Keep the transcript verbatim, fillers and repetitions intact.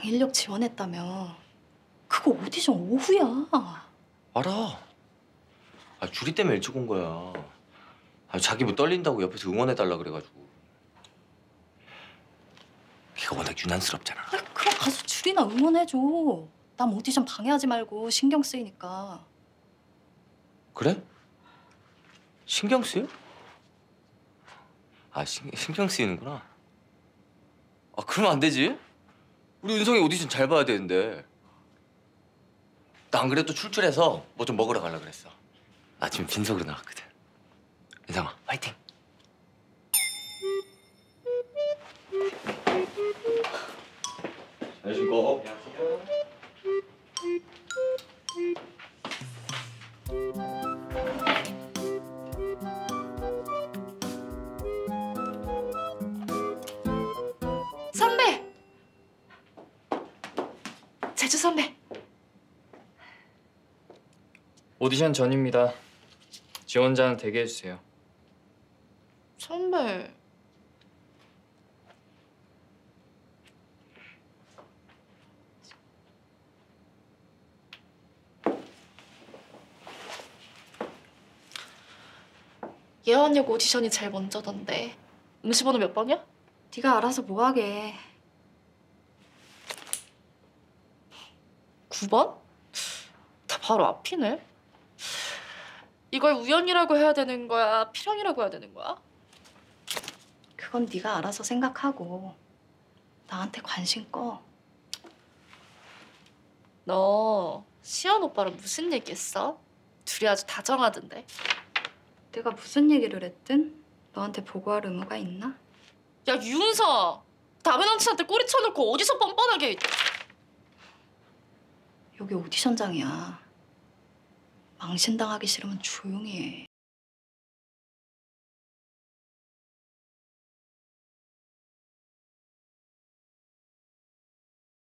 강인력 지원했다며. 그거 오디션 오후야. 알아. 아, 주리 때문에 일찍 온 거야. 아, 자기 뭐 떨린다고 옆에서 응원해달라 그래가지고. 걔가 워낙 유난스럽잖아. 아니, 그럼 가서 주리나 응원해줘. 남 오디션 방해하지 말고 신경 쓰이니까. 그래? 신경 쓰여? 아, 신, 신경 쓰이는구나. 아, 그러면 안 되지. 우리 은성이 오디션 잘 봐야 되는데. 나 안 그래도 출출해서 뭐 좀 먹으러 가려고 그랬어. 나 지금 빈속으로 나왔거든. 은성아, 화이팅! 잘 쉬고. 선배! 제주 선배! 오디션 전입니다. 지원자는 대기해주세요. 선배... 예언역 오디션이 제일 먼저던데. 응시번호 몇 번이야? 네가 알아서 뭐하게. 구 번? 다 바로 앞이네. 이걸 우연이라고 해야 되는 거야? 필연이라고 해야 되는 거야? 그건 네가 알아서 생각하고 나한테 관심 꺼. 너 시연 오빠랑 무슨 얘기했어? 둘이 아주 다정하던데. 내가 무슨 얘기를 했든 너한테 보고할 의무가 있나? 야, 유은서! 남의 남친한테 꼬리 쳐놓고 어디서 뻔뻔하게! 여기 오디션장이야. 망신당하기 싫으면 조용히 해.